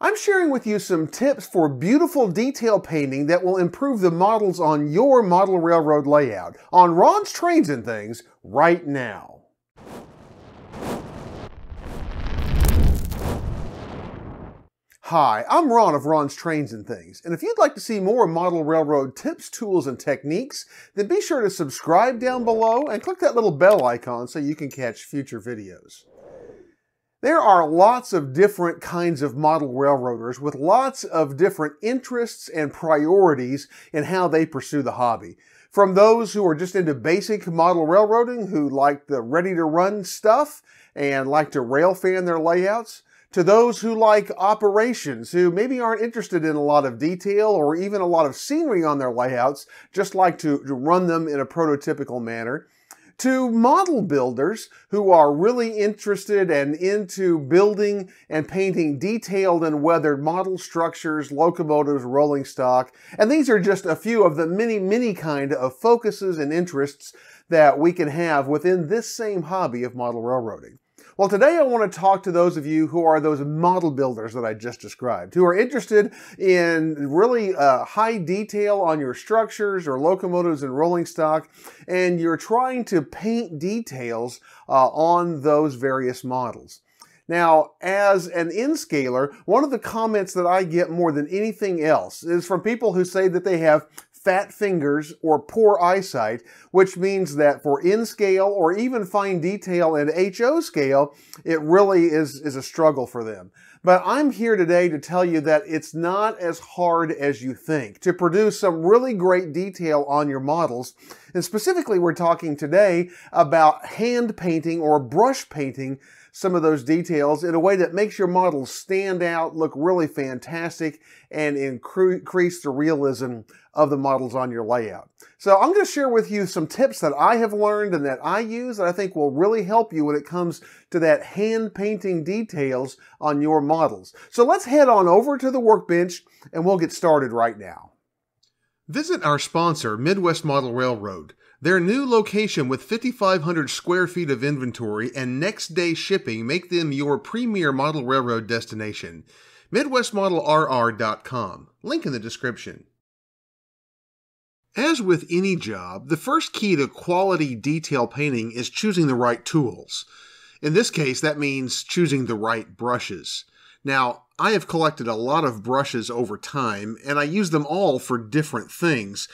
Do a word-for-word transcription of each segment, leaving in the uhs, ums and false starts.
I'm sharing with you some tips for beautiful detail painting that will improve the models on your model railroad layout on Ron's Trains and Things right now. Hi, I'm Ron of Ron's Trains and Things, and if you'd like to see more model railroad tips, tools, and techniques, then be sure to subscribe down below and click that little bell icon so you can catch future videos. There are lots of different kinds of model railroaders with lots of different interests and priorities in how they pursue the hobby. From those who are just into basic model railroading, who like the ready-to-run stuff and like to rail fan their layouts, to those who like operations, who maybe aren't interested in a lot of detail or even a lot of scenery on their layouts, just like to, to run them in a prototypical manner, to model builders who are really interested and into building and painting detailed and weathered model structures, locomotives, rolling stock. And these are just a few of the many, many kind of focuses and interests that we can have within this same hobby of model railroading. Well, today I want to talk to those of you who are those model builders that I just described, who are interested in really uh, high detail on your structures or locomotives and rolling stock, and you're trying to paint details uh, on those various models. Now, as an N-Scaler, one of the comments that I get more than anything else is from people who say that they have fat fingers or poor eyesight, which means that for N-Scale or even fine detail and H O scale, it really is, is a struggle for them. But I'm here today to tell you that it's not as hard as you think to produce some really great detail on your models. And specifically, we're talking today about hand painting or brush painting some of those details in a way that makes your models stand out, look really fantastic, and increase the realism of the models on your layout. So I'm going to share with you some tips that I have learned and that I use that I think will really help you when it comes to that hand painting details on your models. So let's head on over to the workbench and we'll get started right now. Visit our sponsor, Midwest Model Railroad. Their new location with fifty-five hundred square feet of inventory and next-day shipping make them your premier model railroad destination. Midwest Model R R dot com. Link in the description. As with any job, the first key to quality detail painting is choosing the right tools. In this case, that means choosing the right brushes. Now, I have collected a lot of brushes over time, and I use them all for different things.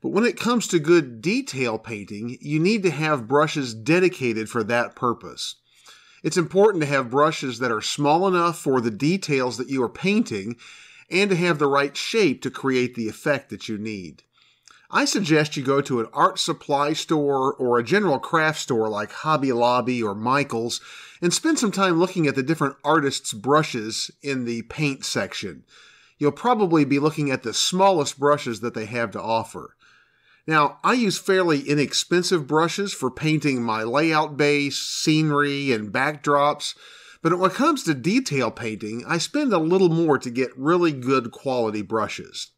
But when it comes to good detail painting, you need to have brushes dedicated for that purpose. It's important to have brushes that are small enough for the details that you are painting and to have the right shape to create the effect that you need. I suggest you go to an art supply store or a general craft store like Hobby Lobby or Michael's and spend some time looking at the different artists' brushes in the paint section. You'll probably be looking at the smallest brushes that they have to offer. Now, I use fairly inexpensive brushes for painting my layout base, scenery, and backdrops, but when it comes to detail painting, I spend a little more to get really good quality brushes.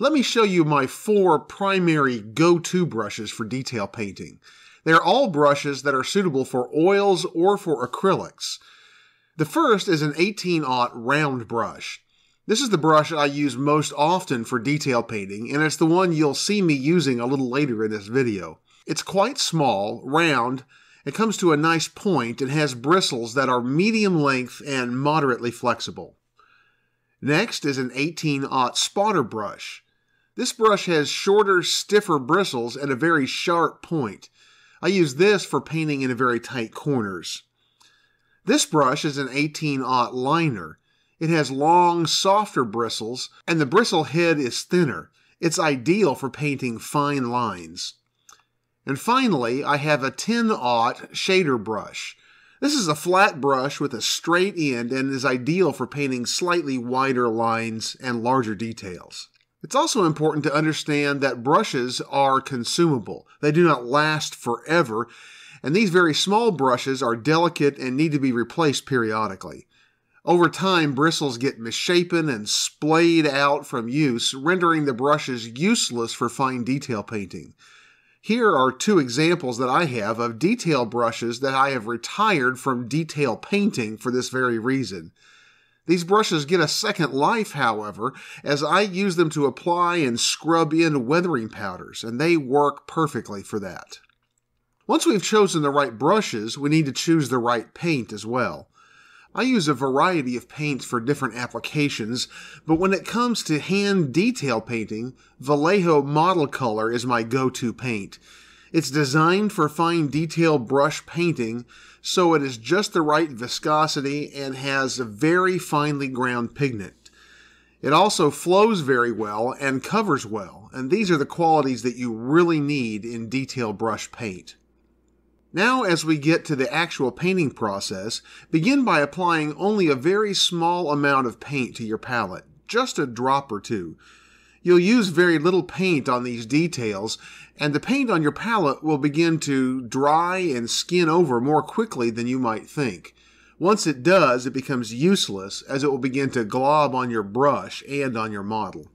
Let me show you my four primary go-to brushes for detail painting. They're all brushes that are suitable for oils or for acrylics. The first is an eighteen aught round brush. This is the brush I use most often for detail painting, and it's the one you'll see me using a little later in this video. It's quite small, round, it comes to a nice point, and has bristles that are medium length and moderately flexible. Next is an eighteen aught spotter brush. This brush has shorter, stiffer bristles and a very sharp point. I use this for painting in very tight corners. This brush is an eighteen aught liner. It has long, softer bristles, and the bristle head is thinner. It's ideal for painting fine lines. And finally, I have a ten aught shader brush. This is a flat brush with a straight end and is ideal for painting slightly wider lines and larger details. It's also important to understand that brushes are consumable. They do not last forever, and these very small brushes are delicate and need to be replaced periodically. Over time, bristles get misshapen and splayed out from use, rendering the brushes useless for fine detail painting. Here are two examples that I have of detail brushes that I have retired from detail painting for this very reason. These brushes get a second life, however, as I use them to apply and scrub in weathering powders, and they work perfectly for that. Once we've chosen the right brushes, we need to choose the right paint as well. I use a variety of paints for different applications, but when it comes to hand detail painting, Vallejo Model Color is my go-to paint. It's designed for fine detail brush painting, so it is just the right viscosity and has a very finely ground pigment. It also flows very well and covers well, and these are the qualities that you really need in detail brush paint. Now, as we get to the actual painting process, begin by applying only a very small amount of paint to your palette, just a drop or two. You'll use very little paint on these details, and the paint on your palette will begin to dry and skin over more quickly than you might think. Once it does, it becomes useless, as it will begin to glob on your brush and on your model.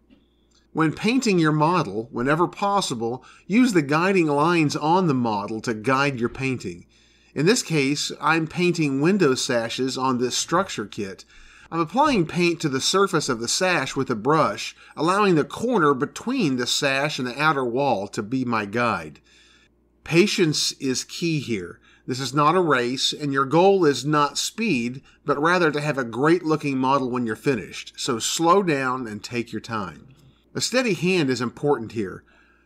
When painting your model, whenever possible, use the guiding lines on the model to guide your painting. In this case, I'm painting window sashes on this structure kit. I'm applying paint to the surface of the sash with a brush, allowing the corner between the sash and the outer wall to be my guide. Patience is key here. This is not a race, and your goal is not speed, but rather to have a great-looking model when you're finished, so slow down and take your time. A steady hand is important here.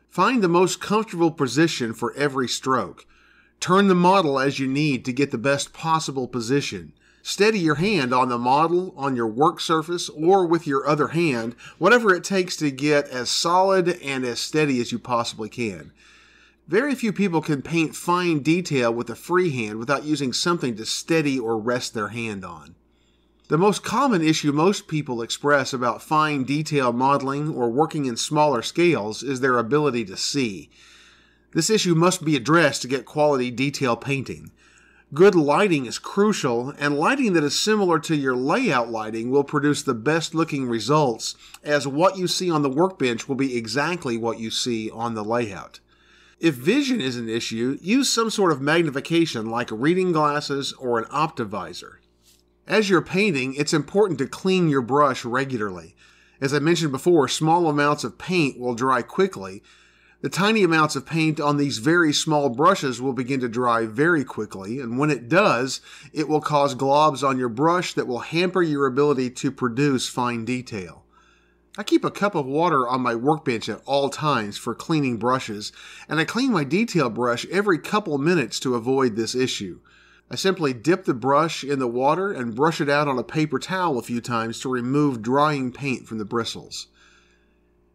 Find the most comfortable position for every stroke. Turn the model as you need to get the best possible position. Steady your hand on the model, on your work surface, or with your other hand, whatever it takes to get as solid and as steady as you possibly can. Very few people can paint fine detail with a free hand without using something to steady or rest their hand on. The most common issue most people express about fine detail modeling or working in smaller scales is their ability to see. This issue must be addressed to get quality detail painting. Good lighting is crucial, and lighting that is similar to your layout lighting will produce the best looking results, as what you see on the workbench will be exactly what you see on the layout. If vision is an issue, use some sort of magnification like reading glasses or an optivisor. As you're painting, it's important to clean your brush regularly. As I mentioned before, small amounts of paint will dry quickly. The tiny amounts of paint on these very small brushes will begin to dry very quickly, and when it does, it will cause globs on your brush that will hamper your ability to produce fine detail. I keep a cup of water on my workbench at all times for cleaning brushes, and I clean my detail brush every couple minutes to avoid this issue. I simply dip the brush in the water and brush it out on a paper towel a few times to remove drying paint from the bristles.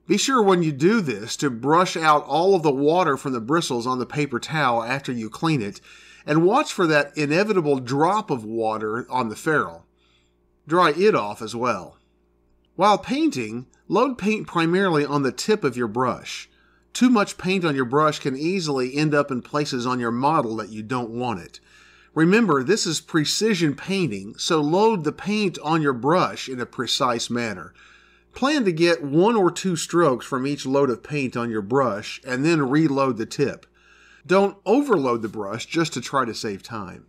Be sure when you do this to brush out all of the water from the bristles on the paper towel after you clean it, and watch for that inevitable drop of water on the ferrule. Dry it off as well. While painting, load paint primarily on the tip of your brush. Too much paint on your brush can easily end up in places on your model that you don't want it. Remember, this is precision painting, so load the paint on your brush in a precise manner. Plan to get one or two strokes from each load of paint on your brush and then reload the tip. Don't overload the brush just to try to save time.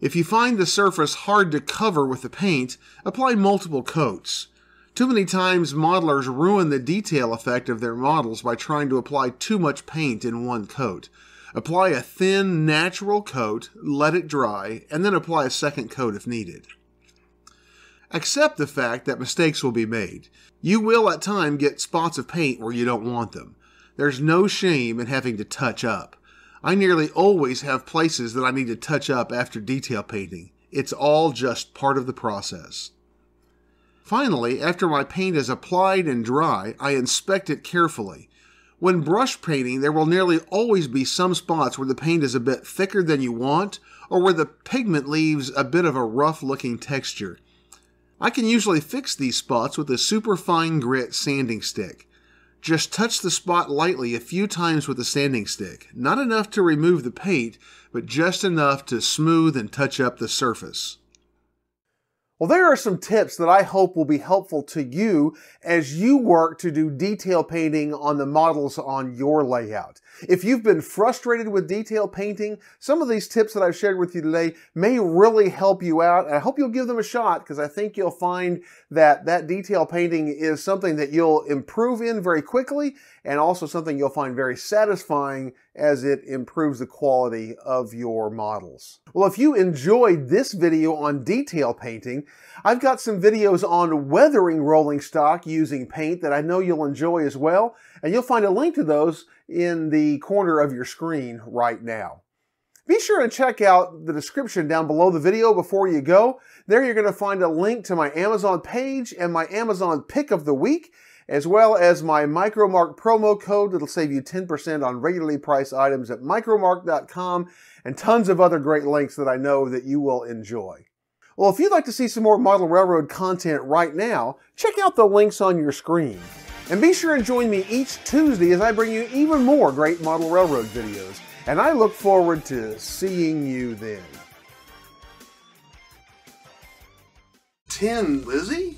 If you find the surface hard to cover with the paint, apply multiple coats. Too many times modelers ruin the detail effect of their models by trying to apply too much paint in one coat. Apply a thin, natural coat, let it dry, and then apply a second coat if needed. Accept the fact that mistakes will be made. You will at times get spots of paint where you don't want them. There's no shame in having to touch up. I nearly always have places that I need to touch up after detail painting. It's all just part of the process. Finally, after my paint is applied and dry, I inspect it carefully. When brush painting, there will nearly always be some spots where the paint is a bit thicker than you want, or where the pigment leaves a bit of a rough-looking texture. I can usually fix these spots with a super fine grit sanding stick. Just touch the spot lightly a few times with the sanding stick, not enough to remove the paint, but just enough to smooth and touch up the surface. Well, there are some tips that I hope will be helpful to you as you work to do detail painting on the models on your layout. If you've been frustrated with detail painting, some of these tips that I've shared with you today may really help you out. And I hope you'll give them a shot, because I think you'll find that that detail painting is something that you'll improve in very quickly, and also something you'll find very satisfying as it improves the quality of your models. Well, if you enjoyed this video on detail painting, I've got some videos on weathering rolling stock using paint that I know you'll enjoy as well, and you'll find a link to those in the corner of your screen right now. Be sure to check out the description down below the video before you go. There you're going to find a link to my Amazon page and my Amazon pick of the week, as well as my MicroMark promo code that'll save you ten percent on regularly priced items at micromark dot com, and tons of other great links that I know that you will enjoy. Well, if you'd like to see some more Model Railroad content right now, check out the links on your screen. And be sure and join me each Tuesday as I bring you even more great Model Railroad videos. And I look forward to seeing you then. ten, Lizzie?